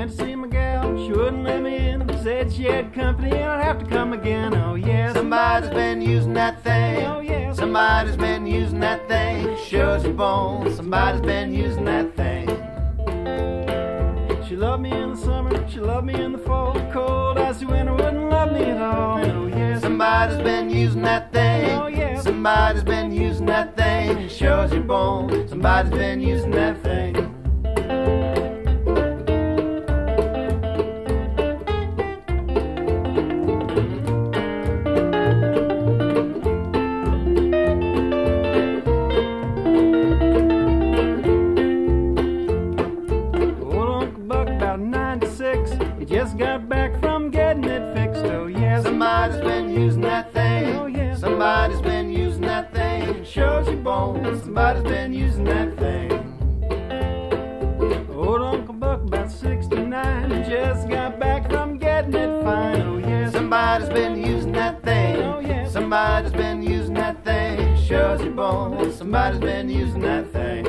Went to see my gal, she wouldn't let me in. Said she had company and I'd have to come again. Oh yeah, somebody's been using that thing. Oh yeah, somebody's been using that thing. Sure as a bone, somebody's been using that thing. She loved me in the summer, she loved me in the fall. Cold icy winter wouldn't love me at all. Oh yeah, somebody's been using that thing. Oh yeah, somebody's been using that thing. Sure as a bone, somebody's been using that thing. It just got back from getting it fixed. Oh yeah, somebody's been using that thing. Oh yeah, somebody's been using that thing. Shows your bones, somebody's been using that thing. Old Uncle Buck, about 69, just got back from getting it fine. Oh yeah, somebody's been using that thing. Oh yeah, somebody's been using that thing. Shows your bones, somebody's been using that thing.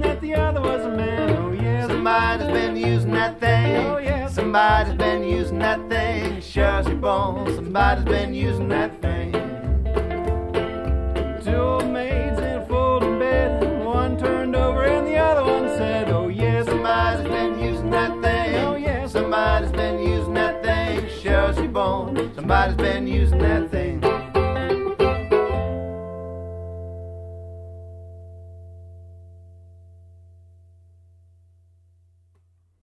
That the other was a man. Oh yeah, somebody's been using that thing. Oh yeah, somebody's been using that thing. Sure as your bones, somebody's been using that thing. Two old maids in a folding bed, one turned over and the other one said, oh yeah, somebody's been using that thing. Oh yeah, somebody's been using that thing. Sure as your bones, somebody's been using that thing.